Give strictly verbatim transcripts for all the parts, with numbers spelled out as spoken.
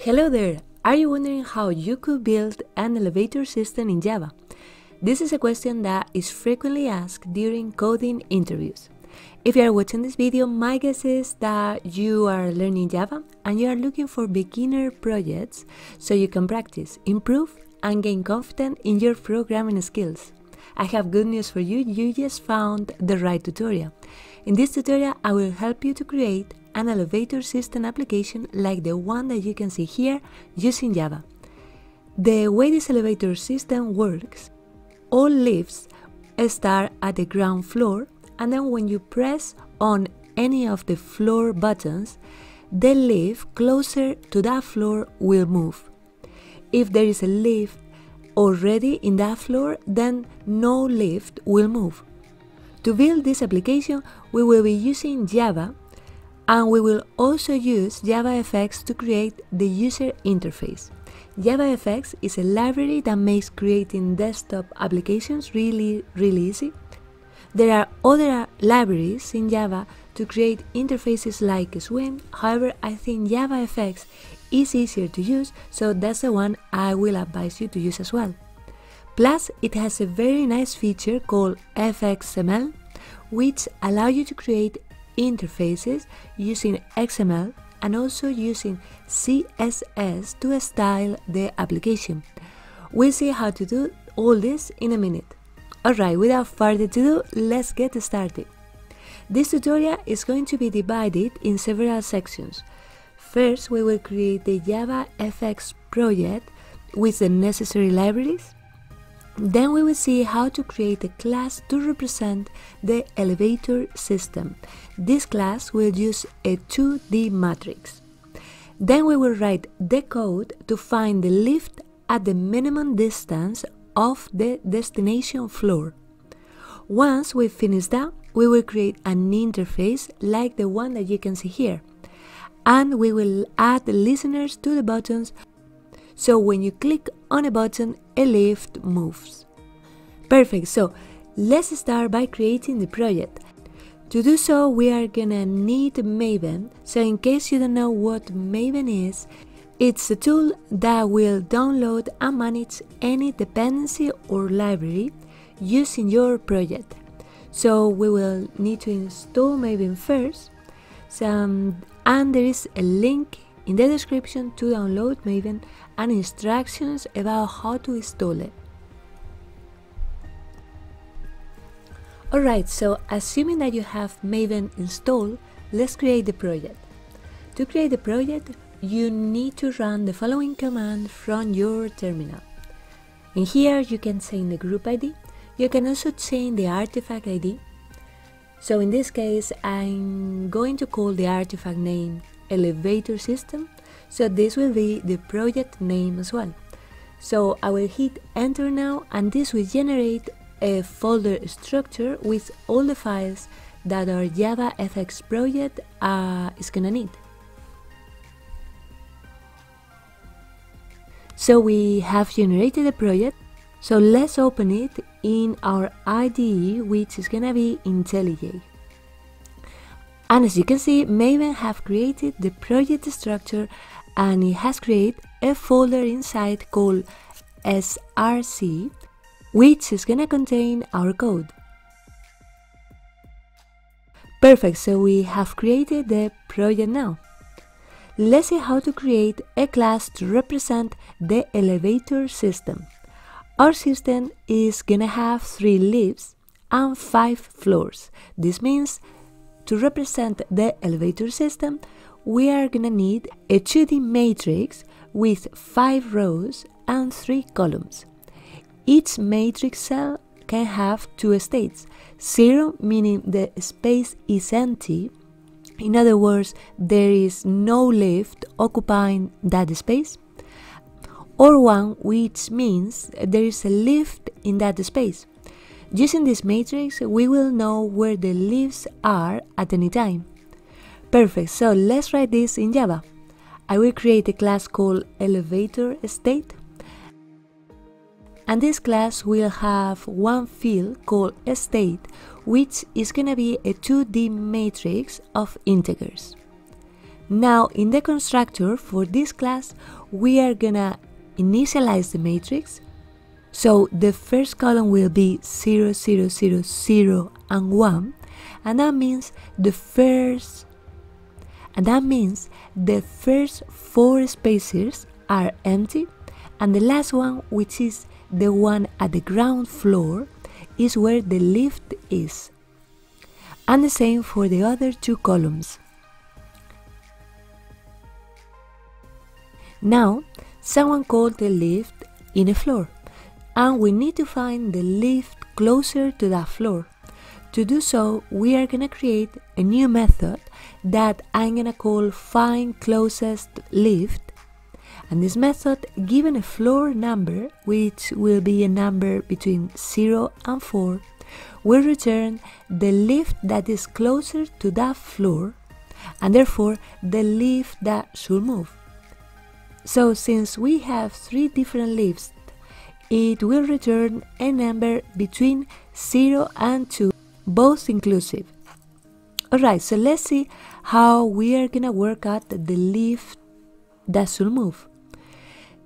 Hello there! Are you wondering how you could build an elevator system in Java? This is a question that is frequently asked during coding interviews. If you are watching this video, my guess is that you are learning Java and you are looking for beginner projects so you can practice, improve, and gain confidence in your programming skills. I have good news for you, you just found the right tutorial. In this tutorial, I will help you to create an elevator system application like the one that you can see here using Java. The way this elevator system works, all lifts start at the ground floor, and then when you press on any of the floor buttons, the lift closer to that floor will move. If there is a lift already in that floor, then no lift will move. To build this application, we will be using Java, and we will also use JavaFX to create the user interface. JavaFX is a library that makes creating desktop applications really, really easy. There are other libraries in Java to create interfaces like Swim, however, I think JavaFX is easier to use, so that's the one I will advise you to use as well. Plus, it has a very nice feature called F X M L, which allows you to create interfaces using X M L and also using C S S to style the application. We'll see how to do all this in a minute. Alright, without further ado, let's get started. This tutorial is going to be divided in several sections. First, we will create the JavaFX project with the necessary libraries. Then we will see how to create a class to represent the elevator system. This class will use a two D matrix. Then we will write the code to find the lift at the minimum distance of the destination floor. Once we finish that, we will create an interface like the one that you can see here. And we will add the listeners to the buttons, so when you click on a button, a lift moves. Perfect, so let's start by creating the project. To do so, we are gonna need Maven. So in case you don't know what Maven is, it's a tool that will download and manage any dependency or library using your project. So we will need to install Maven first, so, and there is a link in the description to download Maven and instructions about how to install it. Alright, so assuming that you have Maven installed, let's create the project. To create the project, you need to run the following command from your terminal. In here you can change the group I D, you can also change the artifact I D. So in this case, I'm going to call the artifact name elevator system, so this will be the project name as well. So I will hit enter now, and this will generate a folder structure with all the files that our JavaFX project uh, is gonna need. So we have generated a project, so let's open it in our I D E, which is gonna be IntelliJ. And as you can see, Maven have created the project structure, and it has created a folder inside called S R C, which is gonna contain our code. Perfect, so we have created the project now. Let's see how to create a class to represent the elevator system. Our system is gonna have three lifts and five floors. This means to represent the elevator system, we are gonna need a two D matrix with five rows and three columns. Each matrix cell can have two states, zero meaning the space is empty, in other words, there is no lift occupying that space, or one, which means there is a lift in that space. Using this matrix, we will know where the leaves are at any time. Perfect, so let's write this in Java. I will create a class called ElevatorState, and this class will have one field called State, which is gonna be a two D matrix of integers. Now in the constructor for this class we are gonna initialize the matrix, so the first column will be zero, zero, zero, zero and one, and that means the first and that means the first four spaces are empty, and the last one, which is the one at the ground floor, is where the lift is. And the same for the other two columns. Now, someone called the lift in a floor, and we need to find the lift closer to that floor. To do so, we are gonna create a new method that I'm gonna call find closest lift, and this method, given a floor number, which will be a number between zero and four, will return the lift that is closer to that floor, and therefore the lift that should move. So since we have three different lifts, it will return a number between zero and two, both inclusive. Alright, so let's see how we are gonna work out the lift that should move.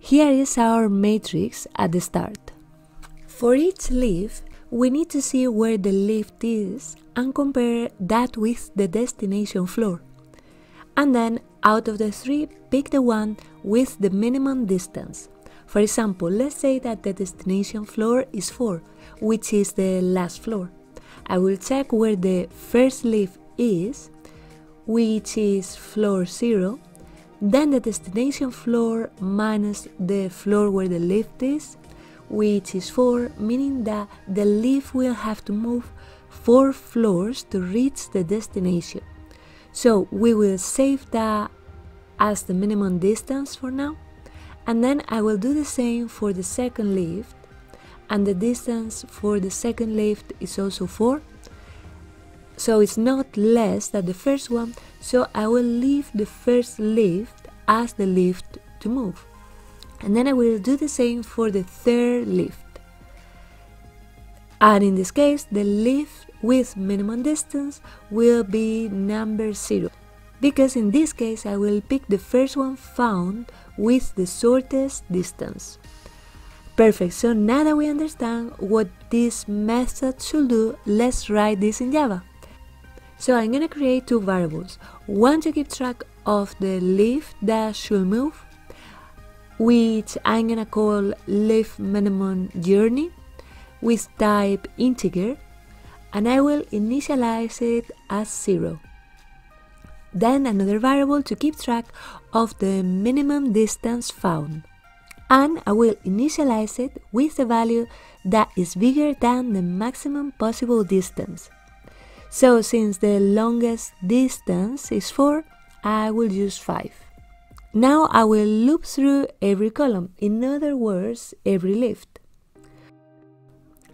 Here is our matrix at the start. For each lift, we need to see where the lift is and compare that with the destination floor. And then, out of the three, pick the one with the minimum distance. For example, let's say that the destination floor is four, which is the last floor. I will check where the first lift is, which is floor zero, then the destination floor minus the floor where the lift is, which is four, meaning that the lift will have to move four floors to reach the destination. So we will save that as the minimum distance for now, and then I will do the same for the second lift, and the distance for the second lift is also four, so it's not less than the first one, so I will leave the first lift as the lift to move. And then I will do the same for the third lift, and in this case the lift with minimum distance will be number zero, because in this case I will pick the first one found with the shortest distance. Perfect, so now that we understand what this method should do, let's write this in Java. So I'm gonna create two variables, one to keep track of the lift that should move, which I'm gonna call lift minimum journey with type integer, and I will initialize it as zero. Then another variable to keep track of the minimum distance found, and I will initialize it with a value that is bigger than the maximum possible distance. So since the longest distance is four, I will use five. Now I will loop through every column, in other words, every lift.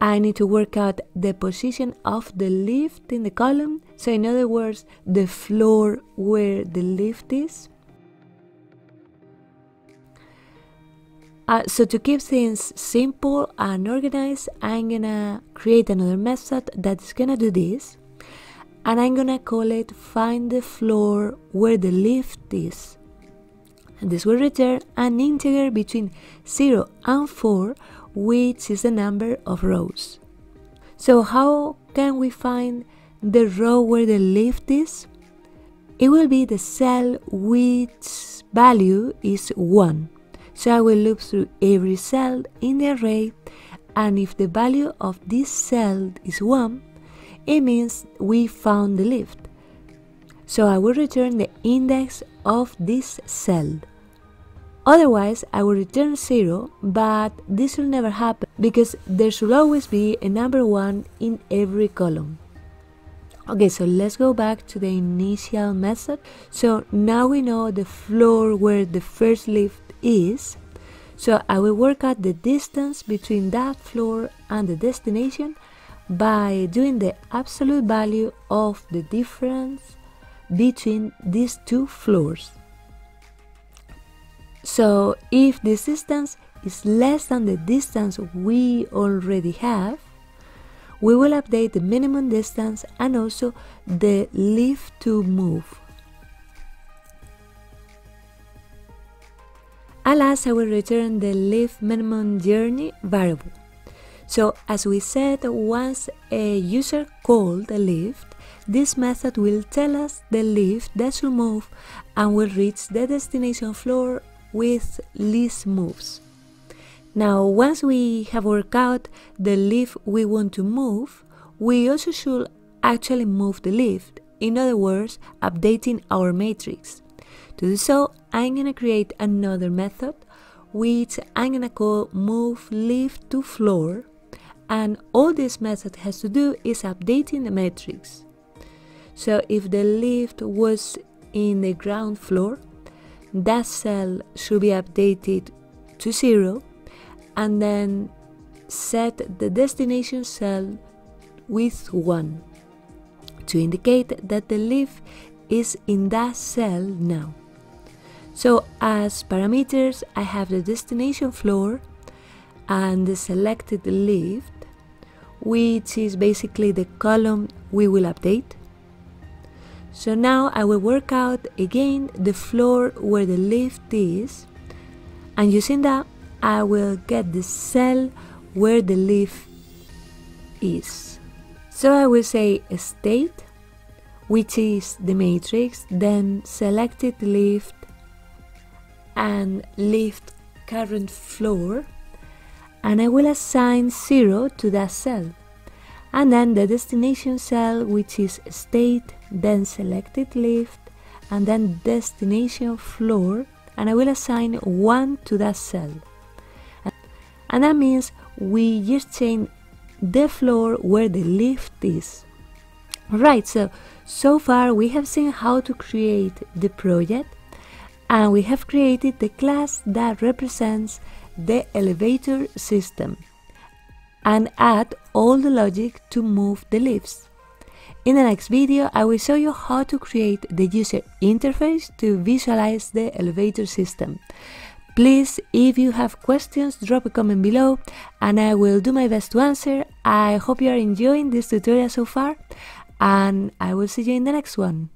I need to work out the position of the lift in the column, so in other words, the floor where the lift is. Uh, so to keep things simple and organized, I'm gonna create another method that's gonna do this, and I'm gonna call it find the floor where the lift is, and this will return an integer between zero and four, which is the number of rows. So how can we find the row where the lift is? It will be the cell which value is one. So I will loop through every cell in the array, and if the value of this cell is one, it means we found the lift. So I will return the index of this cell. Otherwise, I will return zero, but this will never happen because there should always be a number one in every column. Okay, so let's go back to the initial method. So now we know the floor where the first lift is, so I will work out the distance between that floor and the destination by doing the absolute value of the difference between these two floors. So if this distance is less than the distance we already have, we will update the minimum distance and also the lift to move. Alas, I will return the leaf minimum journey variable. So, as we said, once a user called a lift, this method will tell us the lift that should move and will reach the destination floor with least moves. Now, once we have worked out the lift we want to move, we also should actually move the lift, in other words, updating our matrix. To do so, I'm gonna create another method, which I'm gonna call move lift to floor, and all this method has to do is updating the matrix. So if the lift was in the ground floor, that cell should be updated to zero, and then set the destination cell with one to indicate that the lift is in that cell now. So as parameters, I have the destination floor and the selected lift, which is basically the column we will update. So now I will work out again the floor where the lift is, and using that I will get the cell where the lift is. So I will say state, which is the matrix, then selected lift and lift current floor, and I will assign zero to that cell, and then the destination cell, which is state, then selected lift, and then destination floor, and I will assign one to that cell. And that means we just change the floor where the lift is. Right, so so far we have seen how to create the project, and we have created the class that represents the elevator system and add all the logic to move the lifts. In the next video, I will show you how to create the user interface to visualize the elevator system. Please, if you have questions, drop a comment below and I will do my best to answer. I hope you are enjoying this tutorial so far, and I will see you in the next one.